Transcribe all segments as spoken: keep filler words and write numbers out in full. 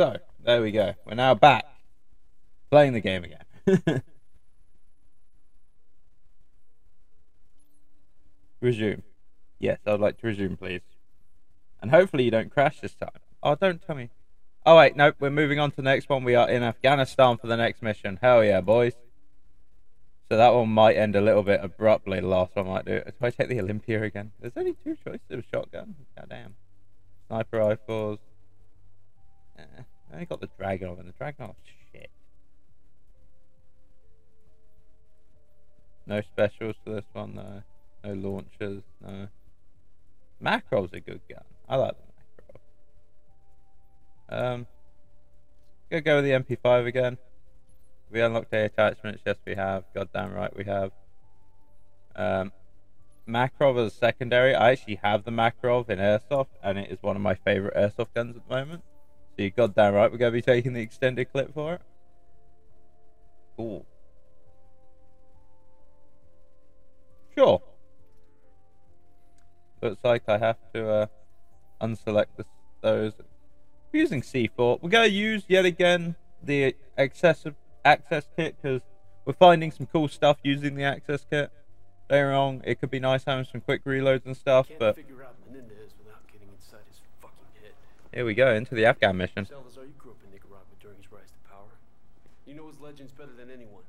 So, there we go. We're now back playing the game again. Resume. Yes, I'd like to resume, please. And hopefully you don't crash this time. Oh, don't tell me. Oh, wait, nope. We're moving on to the next one. We are in Afghanistan for the next mission. Hell yeah, boys. So that one might end a little bit abruptly. The last one might do. Do I take the Olympia again? There's only two choices of shotgun. God damn. Sniper rifles. Eh, I only got the Dragunov and the Dragunov. Shit. No specials for this one, though. No launchers, no. Makarov's a good gun. I like the Makarov. Um, gonna go with the M P five again. We unlocked the attachments. Yes, we have. Goddamn right, we have. Um, Makarov as secondary. I actually have the Makarov in airsoft, and it is one of my favorite airsoft guns at the moment. So you goddamn right, we're gonna be taking the extended clip for it. Cool. Sure. Looks like I have to uh, unselect this, those. We're using C four. We're going to use, yet again, the access, access kit, because we're finding some cool stuff using the access kit. Don't get me wrong, it could be nice having some quick reloads and stuff, can't but... figure out Menendez without getting inside his fucking head. Here we go, into the Afghan mission. Salazar, you grew up in Nicaragua during his rise to power. You know his legends better than anyone.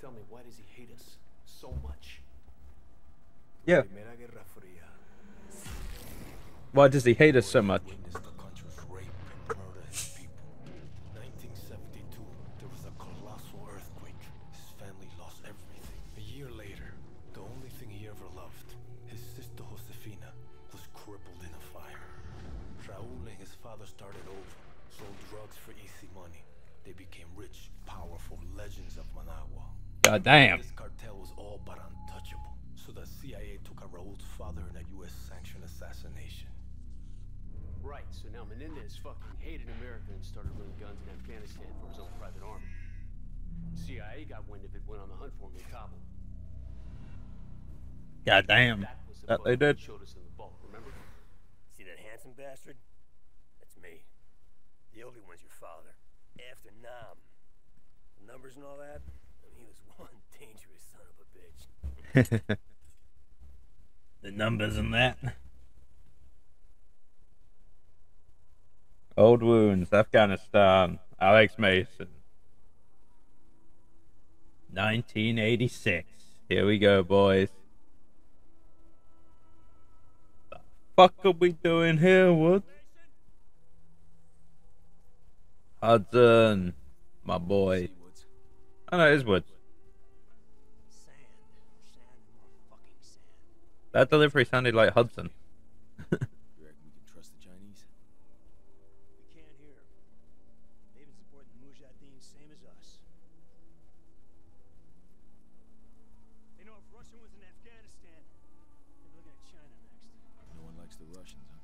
Tell me, why does he hate us so much? Yeah. Why does he hate us so much? nineteen seventy-two, there was a colossal earthquake. His family lost everything. A year later, the only thing he ever loved, his sister Josefina, was crippled in a fire. Raul and his father started over, sold drugs for easy money. They became rich, powerful legends of Managua. God damn. This cartel was all but untouchable. So the C I A took out Raul's father in a U S sanctioned assassination. Right, so now Menendez fucking hated America and started running guns in Afghanistan for his own private army. The C I A got wind of it, went on the hunt for him in Kabul. God damn. That, was the that they did. Showed us in the vault, remember? See that handsome bastard? That's me. The only one's your father. After Nam. The numbers and all that? I mean, he was one dangerous son of a bitch. The numbers and that. Old wounds, Afghanistan, Alex Mason. nineteen eighty-six. Here we go, boys. The fuck are we doing here, Woods? Hudson, my boy. I know it is Woods. That delivery sounded like Hudson. You reckon we can trust the Chinese? We can't hear. They've been supporting the Mujahideen same as us. They know if Russia was in Afghanistan, they're looking at China next. No one likes the Russians, huh?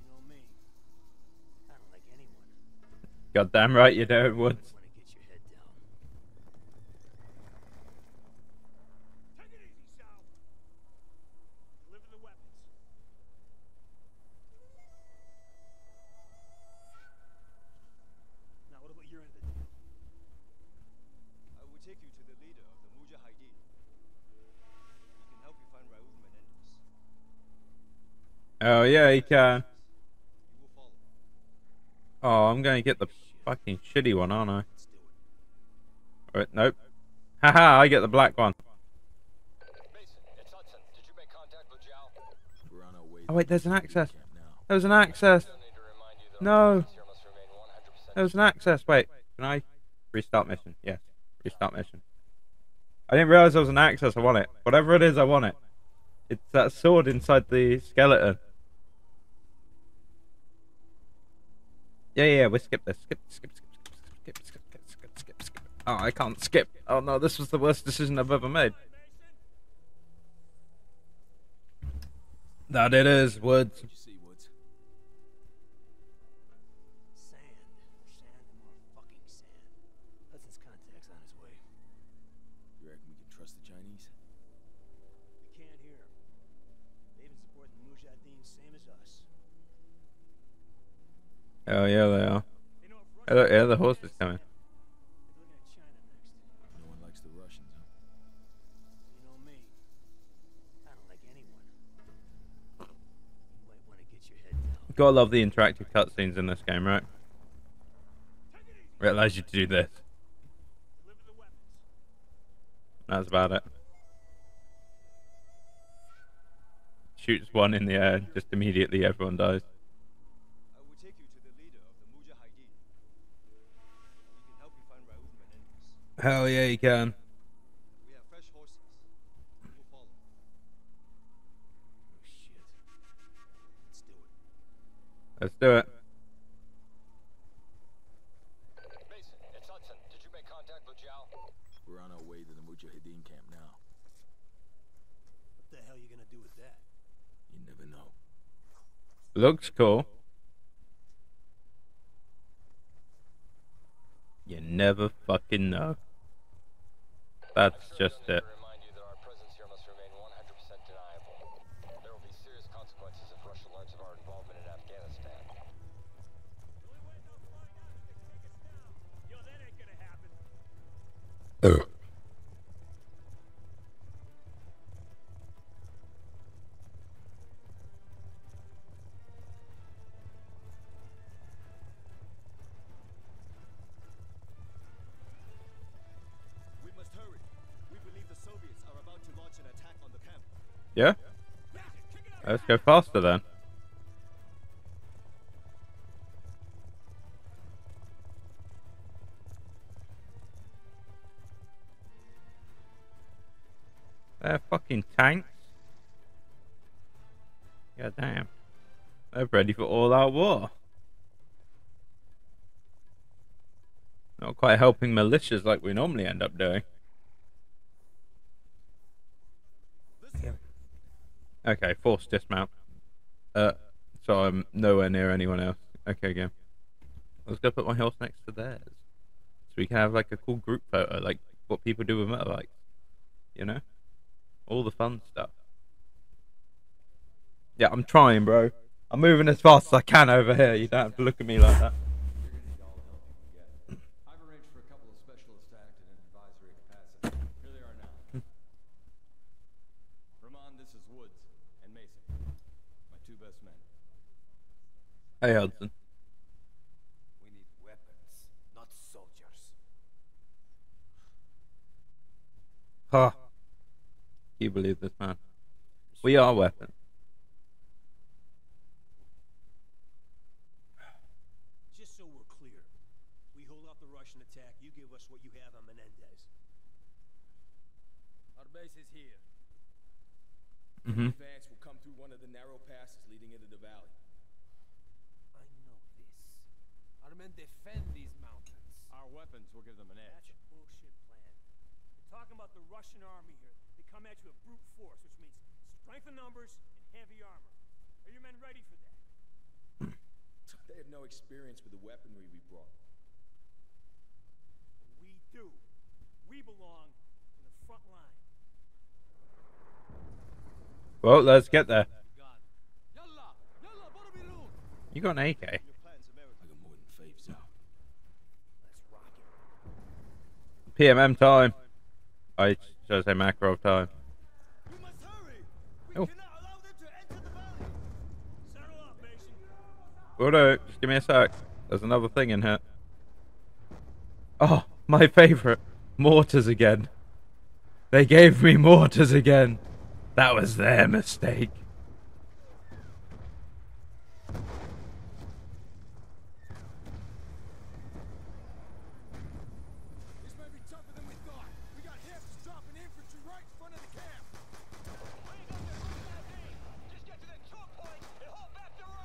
You know me. I don't like anyone. Goddamn right you don't, Woods. Oh yeah, he can. Oh, I'm going to get the fucking shitty one, aren't I? Right, nope. Haha, I get the black one. Mason, it's Hudson. Did you make contact with Yao? Oh wait, there's an access. There was an access. No. There was an access. Wait, can I restart mission? Yes, restart mission. I didn't realize there was an access. I want it. Whatever it is, I want it. It's that sword inside the skeleton. Yeah, yeah, we skip this. Skip, skip, skip, skip, skip, skip, skip, skip, skip. Oh, I can't skip. Oh no, this was the worst decision I've ever made. That it is, Woods. Sand, sand, more fucking sand. Hudson's contact's on his way. You reckon we can trust the Chinese? We can't hear them. They've been supporting the Mujahideen same as us. Oh yeah, they are. Oh, yeah, the horse is coming. No one likes the Russians, huh? You know me. I don't like anyone. You might want to get your head down. Gotta love the interactive cutscenes in this game, right? It allows you to do this. That's about it. Shoots one in the air, just immediately everyone dies. I will take you to the leader of the Mujahideen. He can help you find Raoul Menendez. Hell yeah, he can. We have fresh horses. We will follow. Oh shit. Let's do it. Let's do it. Mason, it's Hudson. Did you make contact with Yao? We're on our way to the Mujahideen camp now. What the hell are you gonna do with that? You never know. Looks cool. You never fucking know. That's sure just it. Remind you that our presence here must remain one hundred percent deniable. There will be serious consequences if Russia learns of our involvement in Afghanistan. Yo, that ain't gonna happen. Oh. Yeah? Let's go faster then. They're fucking tanks. God damn. They're ready for all-out war. Not quite helping militias like we normally end up doing. Okay, forced dismount. Uh, so I'm nowhere near anyone else. Okay, again. Let's go put my horse next to theirs. So we can have like a cool group photo, like what people do with motorbikes. You know? All the fun stuff. Yeah, I'm trying, bro. I'm moving as fast as I can over here. You don't have to look at me like that. I've arranged for a couple of specialists to act in an advisory capacity. Here they are now. Ramon, this is Woods. And Mason, my two best men. Hey, Hudson. We need weapons, not soldiers. Huh. Can you believe this, man? We are weapons. Just so we're clear, we hold off the Russian attack, you give us what you have on Menendez. Our base is here. Mm-hmm. Advance will come through one of the narrow passes leading into the valley. I know this. Our men defend these mountains. Our weapons will give them an edge. That's a bullshit plan. We're talking about the Russian army here. They come at you with brute force, which means strength in numbers and heavy armor. Are your men ready for that? They have no experience with the weaponry we brought. We do. We belong in the front line. Well, let's get there. You got an A K. I got more than faves out. P M M time. I should say Makarov time. You must hurry. We cannot allow them to enter the valley. Settle up, Mason. Will do. Just give me a sec. There's another thing in here. Oh, my favorite. Mortars again. They gave me mortars again. That was their mistake. This might be tougher than we thought. We got hips dropping infantry right in front of the camp. Hang on there, run that aim. Just get to that choke point and hold back their armor.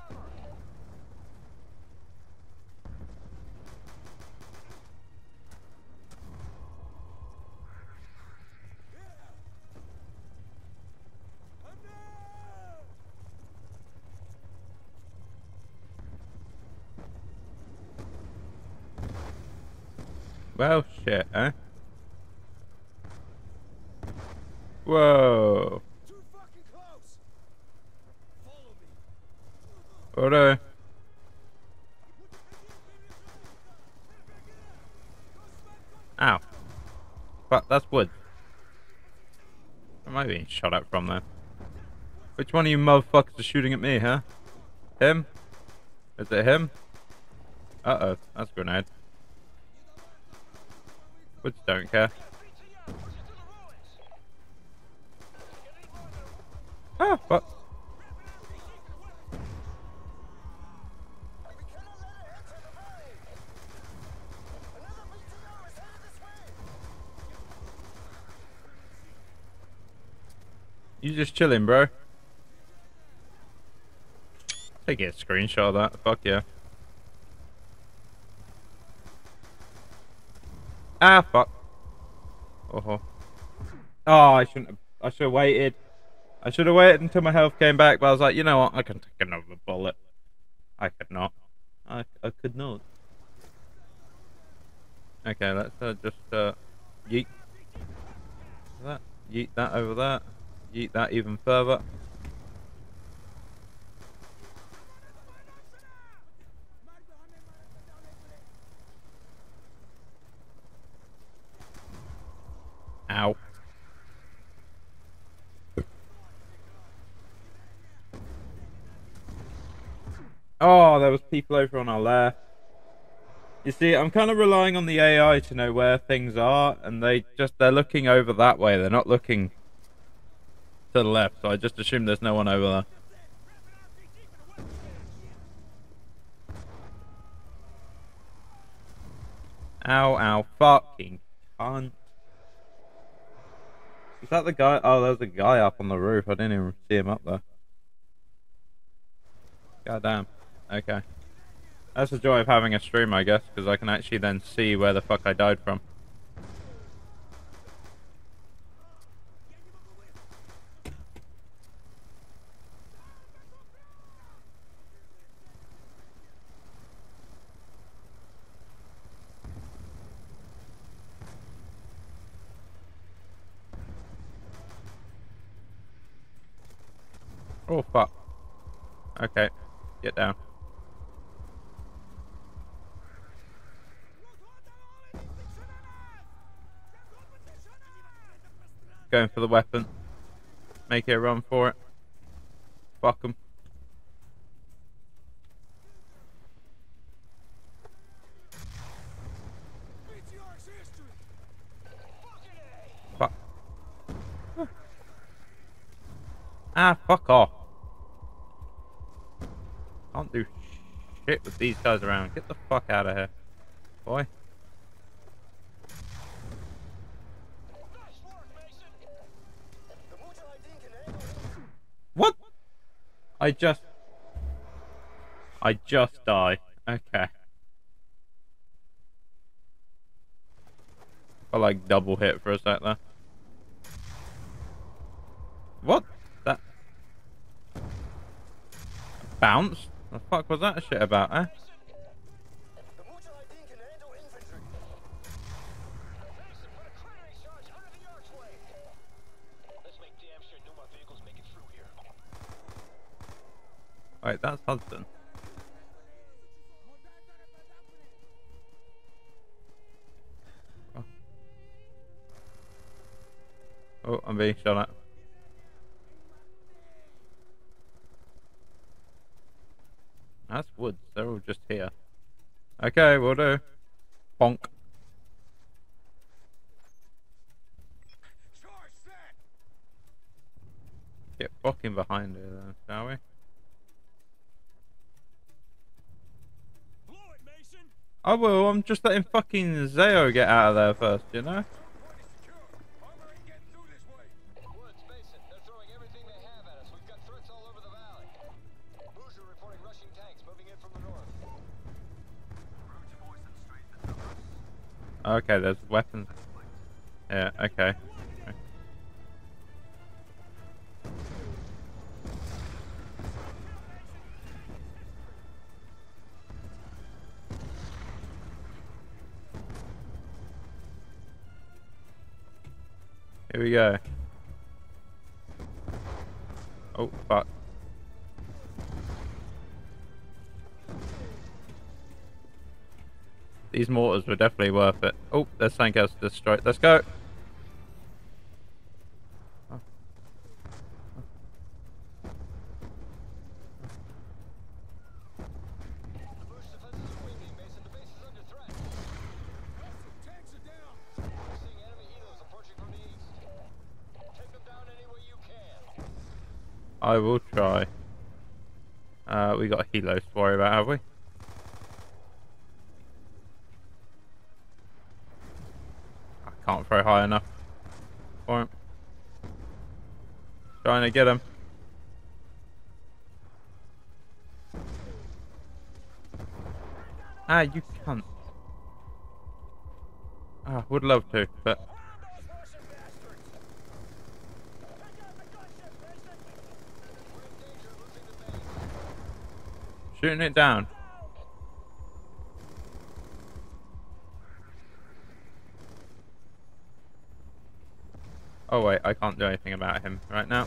Well, shit, eh? Whoa. Too fucking close. Follow me. What, uh... Ow. But that's Woods. Am I being shot at from there? Which one of you motherfuckers is shooting at me, huh? Him? Is it him? Uh-oh, that's a grenade. Woods don't care. Ah, fuck. You just chilling, bro. Take a screenshot of that. Fuck yeah. Ah, fuck. Oh, oh, I shouldn't have. I should have waited. I should have waited until my health came back. But I was like, you know what? I can take another bullet. I could not. I I could not. Okay, let's uh, just uh, yeet that. Yeet that over that. Yeet that even further. Ow. Oh, there was people over on our left. You see, I'm kind of relying on the A I to know where things are, and they just, they're looking over that way. They're not looking to the left, so I just assume there's no one over there. Ow, ow, fucking cunt. Is that the guy? Oh, there's a guy up on the roof. I didn't even see him up there. God damn. Okay. That's the joy of having a stream, I guess, because I can actually then see where the fuck I died from. Oh fuck. Okay, get down. Going for the weapon. Make it a run for it. Fuck 'em. Fuck. Ah, fuck off. Can't do shit with these guys around. Get the fuck out of here, boy. What? I just... I just die. Okay. I like double hit for a sec there. What? That... Bounce? The fuck was that shit about, eh? Wait, that's Hudson. Oh, oh I'm being shot at. That's Woods, they're all just here. Okay, we'll do. Bonk. Get fucking behind here then, shall we? Blow it, Mason. I will, I'm just letting fucking Zao get out of there first, you know? Okay, there's weapons. Yeah, okay. okay. Here we go. Oh, fuck. These mortars were definitely worth it. Oh, there's something else to destroy. Let's go. I will try. Uh, we got helos to worry about, have we? I can't throw high enough for him. Trying to get him. Ah, you cunt. Ah, would love to, but... Shooting it down. Oh wait, I can't do anything about him right now.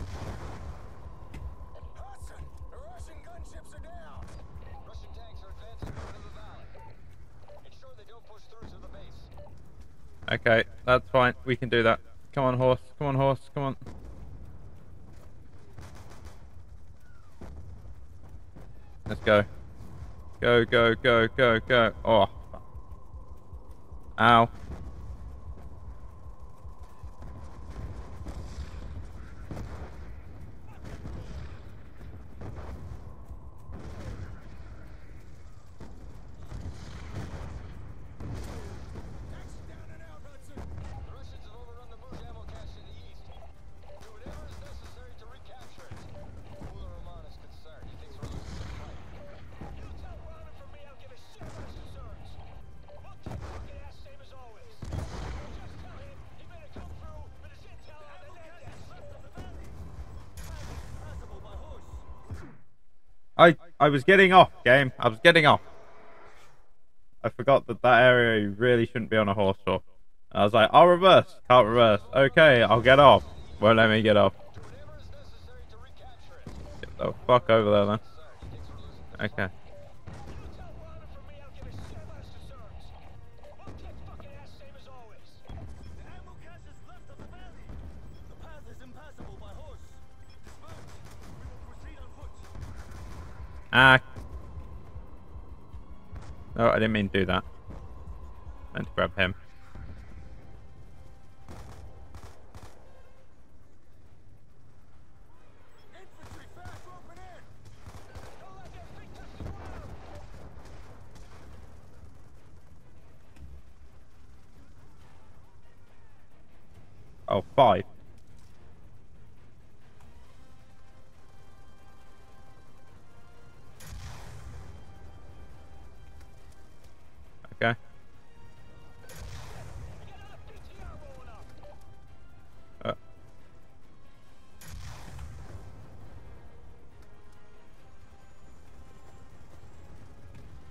Hudson, the Russian gunships are down. Russian tanks are advancing into the valley. Ensure they don't push through to the base. Okay, that's fine. We can do that. Come on, horse. Come on, horse. Come on. Let's go. Go, go, go, go, go. Oh. Ow. I, I was getting off, game. I was getting off. I forgot that that area you really shouldn't be on a horse for. I was like, I'll reverse. Can't reverse. Okay, I'll get off. Won't let me get off. Get the fuck over there, then. Okay. Ah. No, I didn't mean to do that. I meant to grab him. Oh, five. Okay. Uh.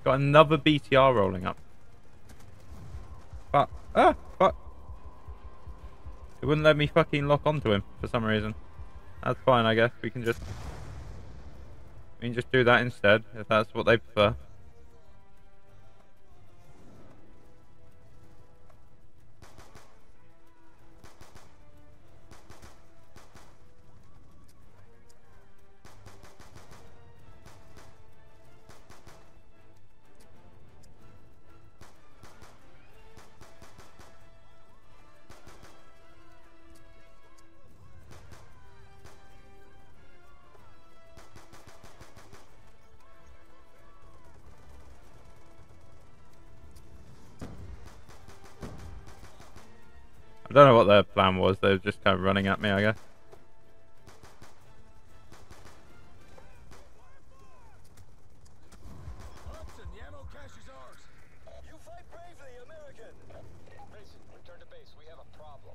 Got another B T R rolling up. But ah, but it wouldn't let me fucking lock onto him for some reason. That's fine, I guess. We can just we can just do that instead if that's what they prefer. I don't know what their plan was, they were just kind of running at me, I guess. Hudson, the ammo cache is ours. You fight bravely, American. Mason, return to base. We have a problem.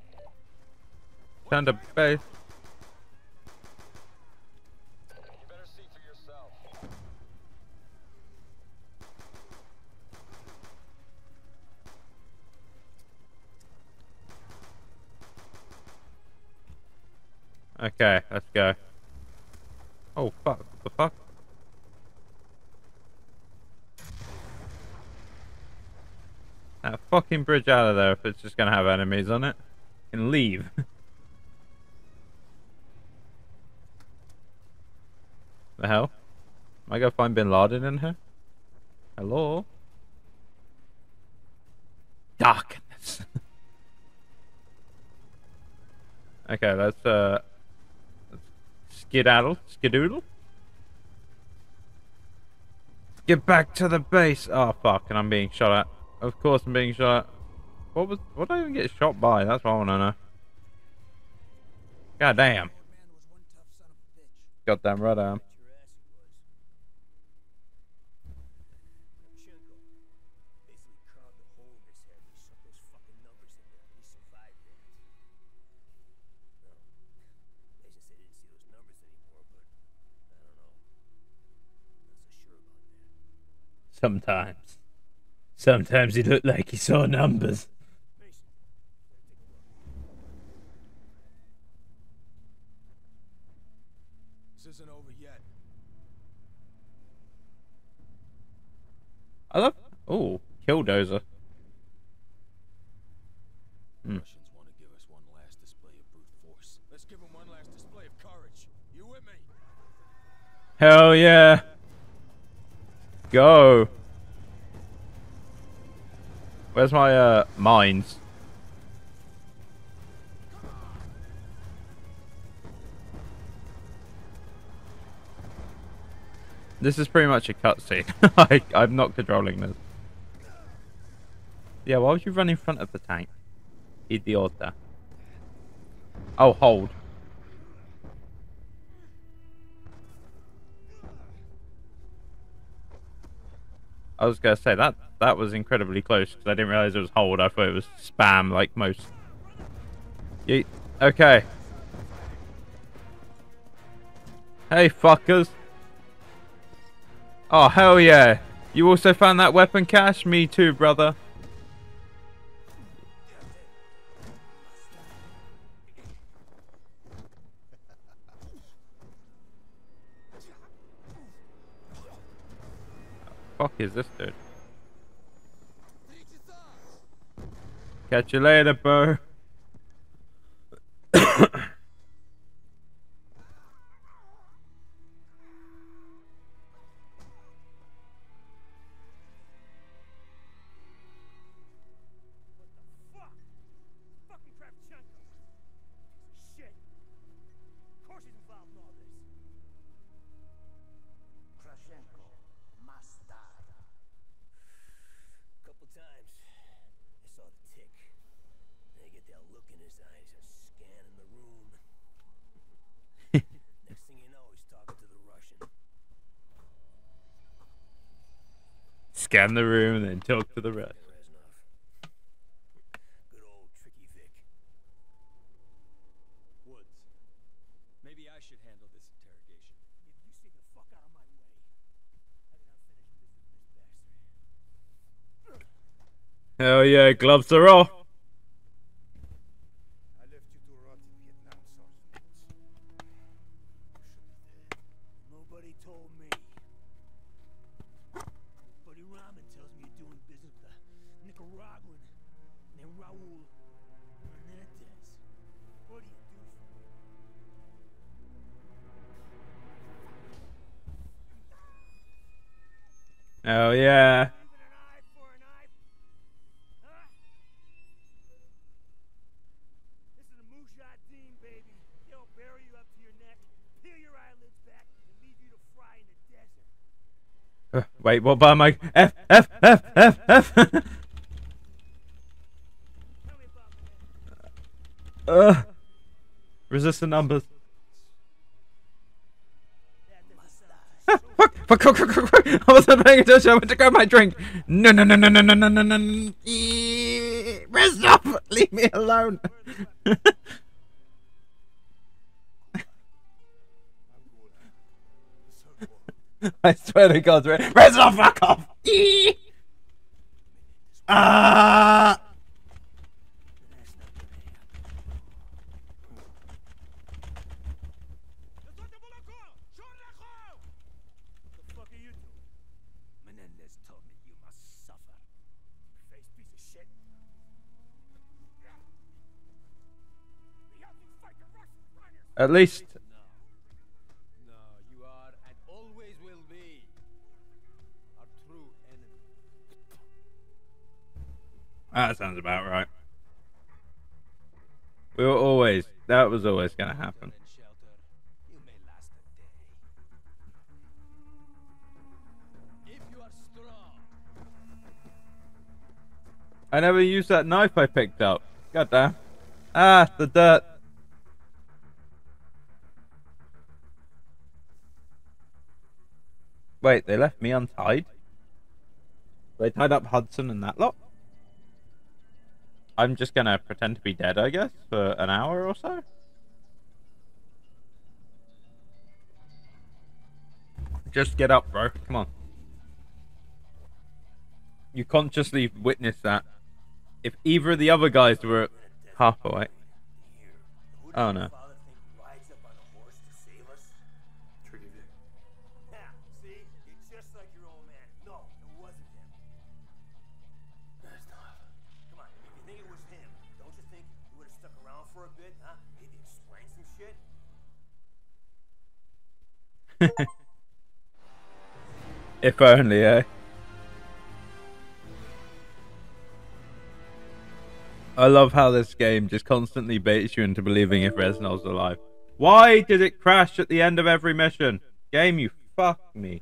Return to base. You better see for yourself. Okay, let's go. Oh fuck, what the fuck? That fucking bridge out of there if it's just gonna have enemies on it. And leave. The hell? Am I gonna find Bin Laden in here? Hello? Darkness. Okay, let's uh let's skidaddle, skidoodle. Get back to the base. Oh fuck, and I'm being shot at. Of course I'm being shot at. What was what did I even get shot by? That's what I wanna know. God damn. Goddamn right I am. Sometimes. Sometimes he looked like he saw numbers. This isn't over yet. I love. Oh, killdozer. Hmm. Russians want to give us one last display of brute force. Let's give them one last display of courage. You with me? Hell yeah. Go. Where's my uh mines? This is pretty much a cutscene. I I'm not controlling this. Yeah, why would you run in front of the tank? Idiota. Oh, hold. I was gonna say that that was incredibly close because I didn't realize it was hold. I thought it was spam like most. Yeet. Okay. Hey fuckers. Oh hell yeah! You also found that weapon cache? Me too, brother. Fuck is this dude? Catch you later, bro. Scan the room and then talk to the rest. Good old tricky Vic. Woods. Maybe I should handle this interrogation. If you stay the fuck out of my way, I think I'll finish this with this bastard. Hell yeah, gloves are off. I left you to rot in Vietnam, Sergeant. Nobody told me. Ramen tells me you're doing business with a Nicaraguan named Raul Menendez. What do you do for me? Oh yeah. An eye for an eye. Huh? This is a Mujahideen, baby. They'll bury you up to your neck, peel your eyelids back, and leave you to fry in the desert. Uh, wait, what button am I? F, F, F, F, F. uh, resist the numbers. Ah, fuck, fuck, fuck, fuck, fuck, fuck. I wasn't paying attention. I went to grab my drink. No, no, no, no, no, no, no, no, no. E Reznor, leave me alone. I swear to God, Reznor, fuck off! Eee! Ah! Menendez told me you must suffer. Face piece of shit. At least. No, you are and always will be our true enemy. That sounds about right. We were always, that was always going to happen. I never used that knife I picked up. God damn. Ah, the dirt. Wait, they left me untied? They tied up Hudson and that lot? I'm just gonna pretend to be dead, I guess, for an hour or so? Just get up, bro. Come on. You consciously witnessed that. If either of the other guys were half awake. Oh no. If only, eh? I love how this game just constantly baits you into believing if Reznor's alive. Why did it crash at the end of every mission? Game, you fuck me.